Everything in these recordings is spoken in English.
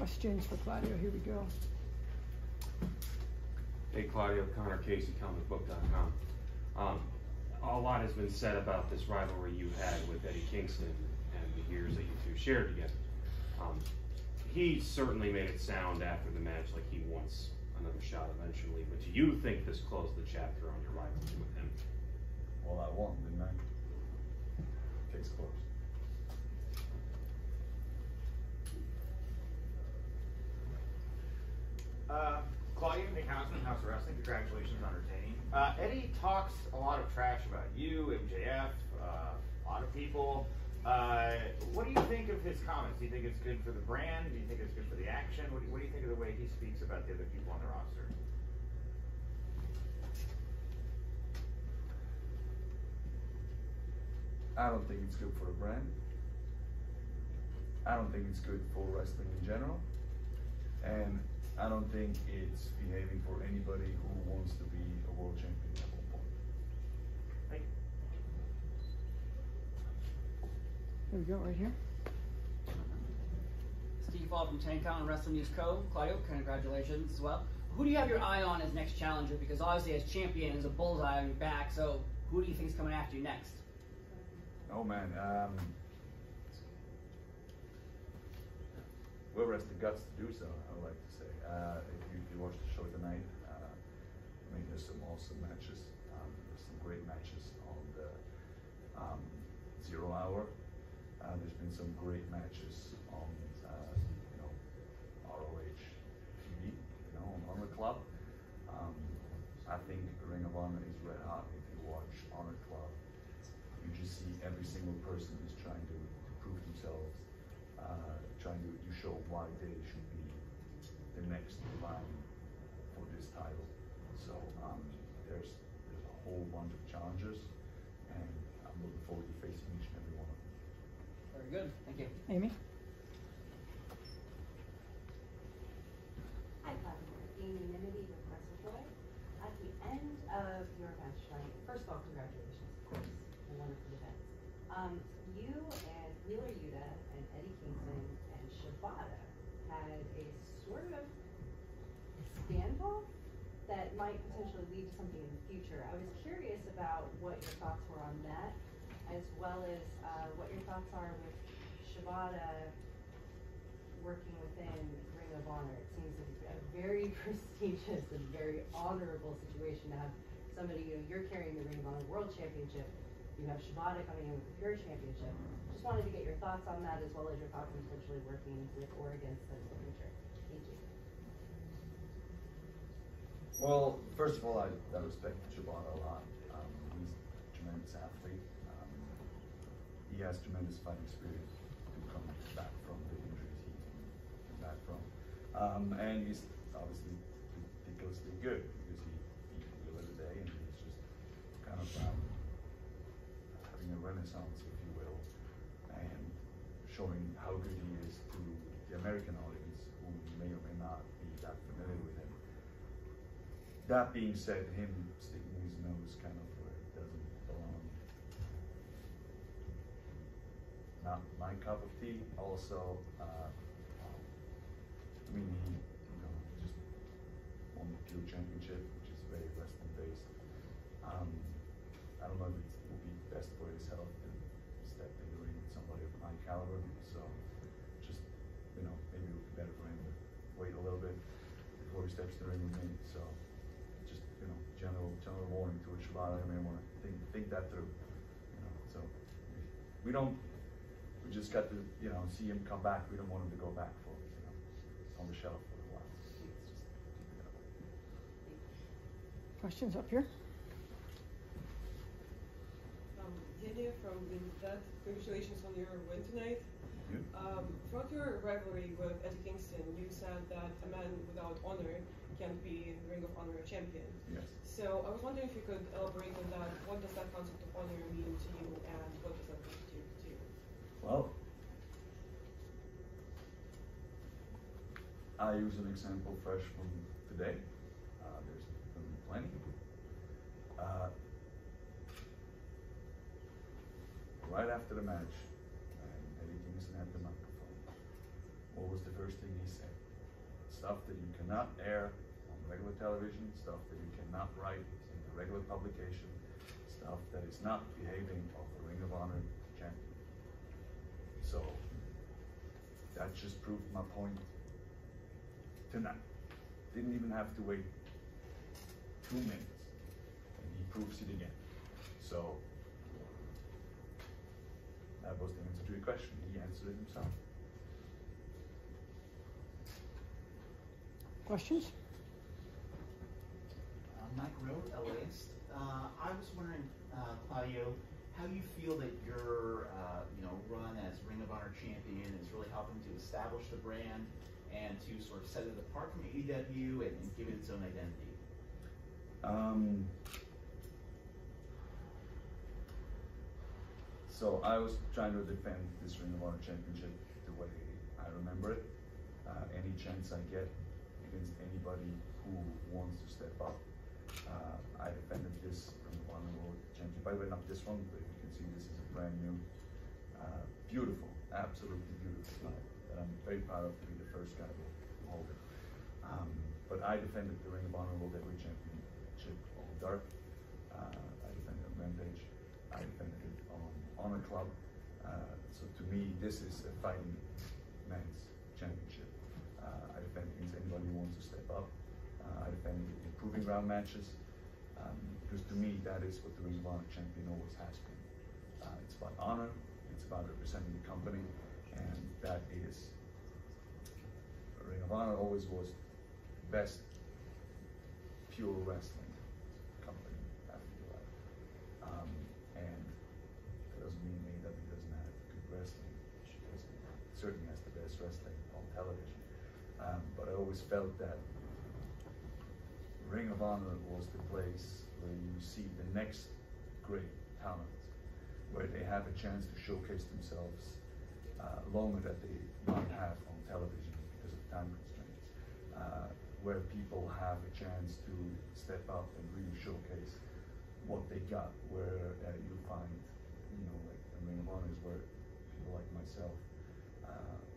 Questions for Claudio? Here we go. Hey, Claudio, Connor Casey, comicbook.com. A lot has been said about this rivalry you had with Eddie Kingston and the years that you two shared together. He certainly made it sound after the match like he wants another shot eventually, but do you think this closed the chapter on your rivalry with him? Well, I won, didn't I? Case closed. Claudio McHouse and House of Wrestling, congratulations on retaining. Eddie talks a lot of trash about you, MJF, a lot of people. What do you think of his comments? Do you think it's good for the brand? Do you think it's good for the action? What do you think of the way he speaks about the other people on the roster? I don't think it's good for the brand. I don't think it's good for wrestling in general. And I don't think it's behaving for anybody who wants to be a world champion at one point. Thank you. There we go, right here. Steve Ball from Tankown Wrestling News Co. Claudio, congratulations as well. Who do you have your eye on as next challenger? Because obviously as champion, there's a bullseye on your back. So who do you think is coming after you next? Oh man, whoever has the guts to do so, I would like to say. If you watch the show tonight, I mean, there's some awesome matches. There's some great matches on the 0 hour. There's been some great matches on, you know, ROH TV, you know, on the club. I think Ring of Honor is red hot. If you watch Honor Club, you just see every single person is trying to prove themselves. Trying to show why they should be the next in line for this title. So there's a whole bunch of challengers, and I'm looking forward to facing each and every one of them. Very good, thank you. Amy? Hi, Claudio. Amy Nimity with WrestleJoy. At the end of your match tonight, first of all, congratulations, of course, on wonderful events. You and Wheeler Yuta and Eddie Kingston and Shibata had a sort of standoff that might potentially lead to something in the future. I was curious about what your thoughts were on that, as well as what your thoughts are with Shibata working within Ring of Honor. It seems like a very prestigious and very honorable situation to have somebody, you know, you're carrying the Ring of Honor World Championship. You have Shibata coming in with the Pure Championship. Just wanted to get your thoughts on that, as well as your thoughts on potentially working with or against them in the future. Thank you. Well, first of all, I respect Shibata a lot. He's a tremendous athlete. He has tremendous fight experience to come back from the injuries he came back from. And he's obviously ridiculously good because he beat the day, and he's just kind of a renaissance, if you will, and showing how good he is to the American audience who may or may not be that familiar with him. That being said, him sticking his nose kind of where it doesn't belong, not my cup of tea. Also, I mean, he, you know, just won the Pure Championship, which is very wrestling based. I don't know if it's best for yourself and step in the ring with somebody of my caliber. So just, you know, maybe it would be better for him to wait a little bit before he steps in the ring with me. So just, you know, general warning to a Shibata. I may want to think that through. You know, so we just got to, you know, see him come back. We don't want him to go back for, you know, on the shelf for a while. It's just, you know. Questions up here? Daniel from Vindat, congratulations on your win tonight. Yeah. Throughout your rivalry with Eddie Kingston, you said that a man without honor can't be Ring of Honor champion. Yes. So I was wondering if you could elaborate on that. What does that concept of honor mean to you, and what does that mean to you? Well, I use an example fresh from today. There's been plenty. Right after the match, Eddie Kingston had the microphone. what was the first thing he said? Stuff that you cannot air on regular television, stuff that you cannot write in the regular publication, stuff that is not behaving of the Ring of Honor champion. So that just proved my point tonight. Didn't even have to wait 2 minutes. And he proves it again. So that was the answer to your question. He answered it himself. Questions? Mike wrote a list. I was wondering, Claudio, how you feel that your run as Ring of Honor champion is really helping to establish the brand and to sort of set it apart from AEW and give it its own identity? So I was trying to defend this Ring of Honor championship the way I remember it. Any chance I get against anybody who wants to step up, I defended this Ring of Honor World Championship. By the way, not this one, but you can see this is a brand new, beautiful, absolutely beautiful title that I'm very proud of to be the first guy to hold it. But I defended the Ring of Honor World Heavyweight Championship on Dark. I defended it on Rampage. I defended it on Honor Club. So to me, this is a fighting men's championship. I defend against anybody who wants to step up. I defend improving round matches. Because to me, that is what the Ring of Honor champion always has been. It's about honor, it's about representing the company, and that is, Ring of Honor always was best pure wrestling company after the life. And that doesn't mean AEW doesn't have good wrestling. She does, certainly has the best wrestling on television. But I always felt that Ring of Honor was the place where you see the next great talent, where they have a chance to showcase themselves longer than they might have on television because of time constraints, where people have a chance to step up and really showcase what they got, where you find, like the Ring of Honor is where people like myself,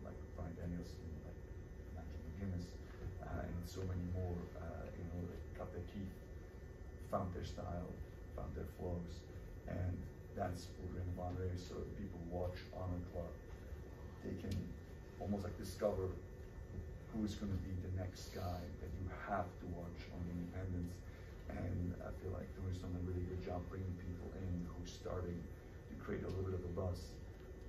like Brian Danielson, and so many more, that cut their teeth, found their style, found their flows, and that's what Ring of Honor is. So people watch Honor Club, they can almost like discover who is going to be the next guy that you have to watch on Independence, and I feel like doing some really good job bringing people in who's starting to create a little bit of a buzz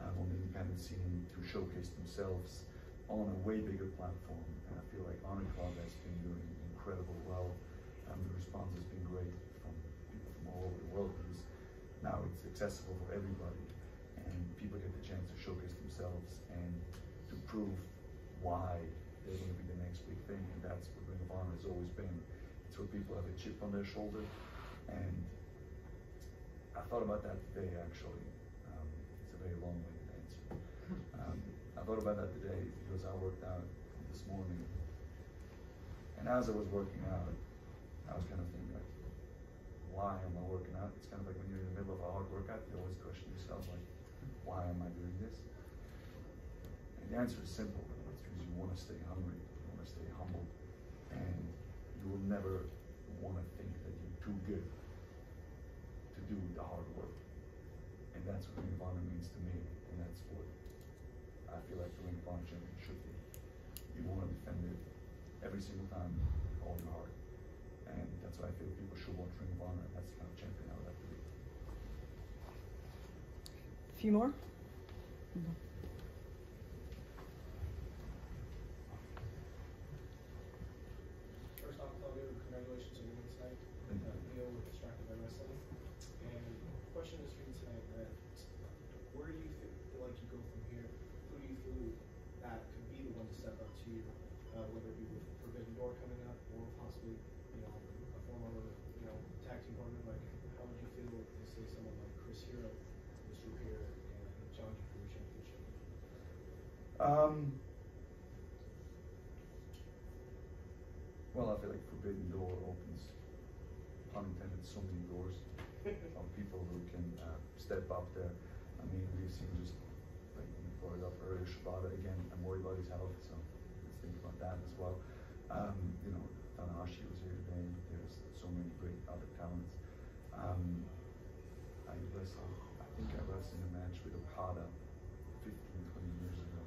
on the Independent scene to showcase themselves on a way bigger platform, and I feel like Honor Club has been doing incredible well. The response has been great from people from all over the world because now it's accessible for everybody, and people get the chance to showcase themselves and to prove why they're going to be the next big thing, and that's what Ring of Honor has always been. It's where people have a chip on their shoulder, and I thought about that today actually. It's a very long-winded answer. I thought about that today because I worked out this morning, and as I was working out, I was kind of thinking like, why am I working out? It's kind of like when you're in the middle of a hard workout, you always question yourself like, why am I doing this? And the answer is simple. It's because you want to stay hungry, you want to stay humble, and you will never want to think that you're too good to do the hard work. And that's what Ring of Honor means to me, and that's what I feel like the Ring of Honor champion should be. You want to defend it every single time, all your heart. And that's why I feel people should watch Ring of Honor. That's the kind of champion I would have to be. A few more? Mm-hmm. First off, Claudio, congratulations on your win tonight. Neil was distracted by wrestling. And the question is for you tonight, that where do you feel like you go from here? That could be the one to step up to you, whether it be with Forbidden Door coming up or possibly, a former, tag team partner. Like, how would you feel if you say someone like Chris Hero was through here and challenging for your championship? Well, I feel like Forbidden Door opens, pun intended, so many doors of people who can step up there. I mean, we've seen just like, for Shibata again. I'm worried about his health, so let's think about that as well. You know, Tanahashi was here today, but there's so many great other talents. I think I wrestled in a match with Okada 15 years ago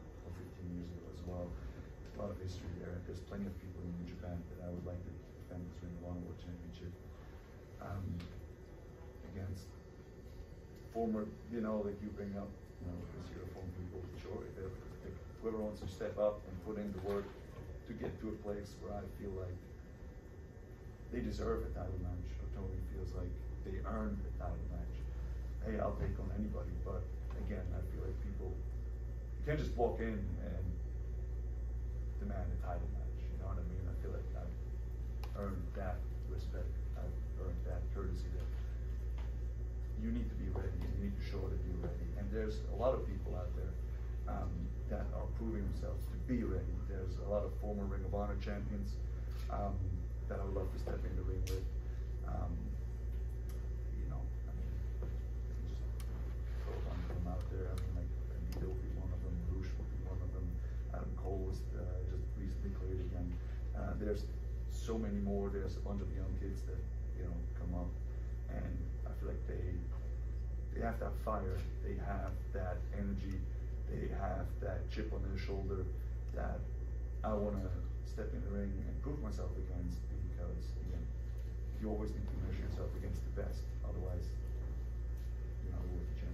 as well. There's a lot of history there. There's plenty of people in New Japan that I would like to defend this Ring of Honor World Championship against former, you know, like you bring up, you know, because you're former people, sure, whoever wants to step up and put in the work to get to a place where I feel like they deserve a title match, or Tony feels like they earned a title match. Hey, I'll take on anybody, but again, I feel like people, you can't just walk in and demand a title match, you know what I mean? I feel like I've earned that respect, I've earned that courtesy, that you need to be ready, and you need to show that you're ready. And there's a lot of people out there that are proving themselves to be ready. There's a lot of former Ring of Honor champions that I would love to step in the ring with. Out there, I mean, like Eddie will be one of them, Rouge will be one of them, Adam Cole was just recently cleared again. There's so many more. There's a bunch of young kids that, you know, come up, and I feel like they have that fire, they have that energy, they have that chip on their shoulder that I want to step in the ring and prove myself against, because again, you always need to measure yourself against the best, otherwise you're not worth the champion.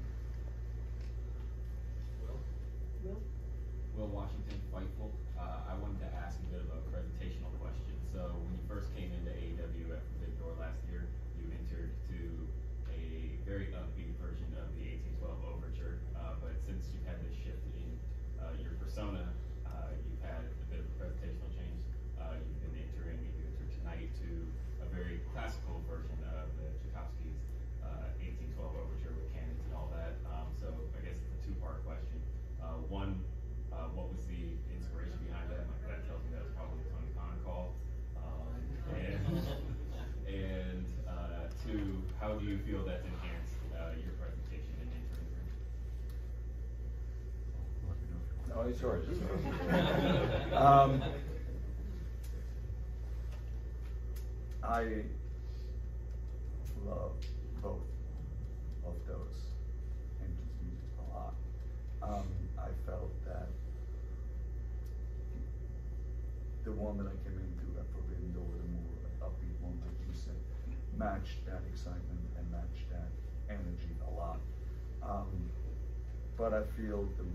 Will Washington, Fightful. I wanted to ask a bit of a presentational question. So when you first came into AEW after Big Door last year, you entered to a very upbeat version of the 1812 Overture. But since you've had this shift in your persona, you've had a bit of a presentational change. You've been entering, you entered tonight to a very classical version of the Tchaikovsky's 1812 Overture with cannons and all that. So I guess it's a two-part question. One, what was the inspiration behind that? My dad tells me that was probably a Tony Khan call. And two, how do you feel that's enhanced your presentation and entering the room? Let me know if you want. Oh, it's yours. I love both of those entrances a lot. I felt that the one that I came into at Forbidden Door, the more upbeat one, like you said, matched that excitement and matched that energy a lot. But I feel the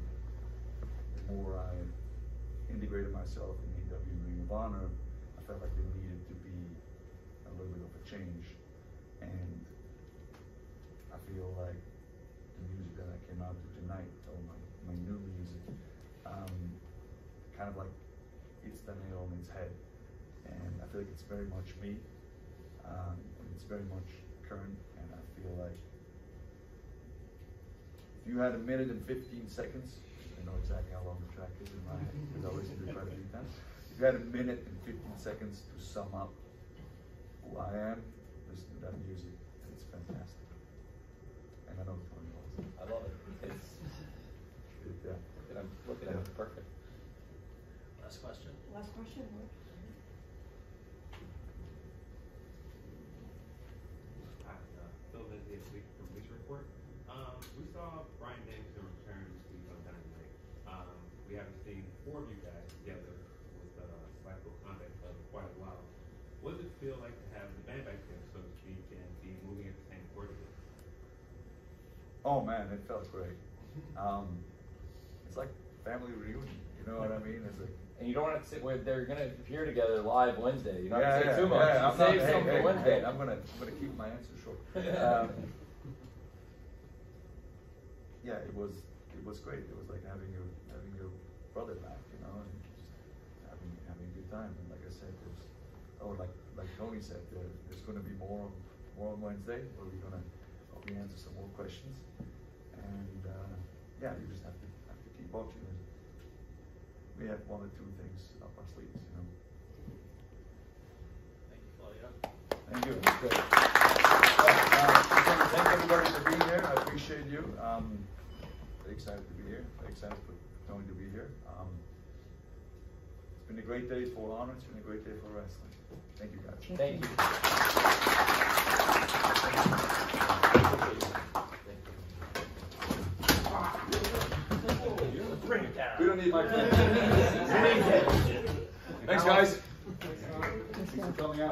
more I integrated myself in AEW Ring of Honor, I felt like there needed to be a little bit of a change. And I feel like the music that I came out to tonight, or my new music, kind of like it's the nail on its head, and I feel like it's very much me, it's very much current, and I feel like if you had a minute and 15 seconds, I know exactly how long the track is in my head, because I always do quite a few times, if you had a minute and 15 seconds to sum up who I am, listen to that music, and it's fantastic. I know which one it was. I love it. It's yeah. Look at it. It's perfect. Last question. Hi, Phil Lindsay this week from Police Report. We saw Brian Danielson return this week on Dynamite. We haven't seen four of you guys together with Spikeful Combat Club for quite a while. What does it feel like to have the band back there, so to speak, and be moving at the same coordinates? Oh man, it felt great. It's like family reunion, you know what I mean? It's like, and you don't want to sit where they're gonna appear together live Wednesday. You don't have to say too much. Yeah, I'm save something for Wednesday. I'm gonna keep my answer short. Yeah, it was great. It was like having your brother back, you know, and just having a good time. And like I said, like Tony said, there's gonna be more on Wednesday, where we're gonna answer some more questions, and yeah, you just have to keep watching it. We have one or two things up our sleeves, you know. Thank you, Claudio. Thank you. Thank everybody for being here. I appreciate you. Excited to be here. Excited to going to be here. It's been a great day for Honor. It's been a great day for wrestling. Thank you, guys. Thank you. Bring it down. We don't need my friend. Thanks, guys. Thanks for coming out.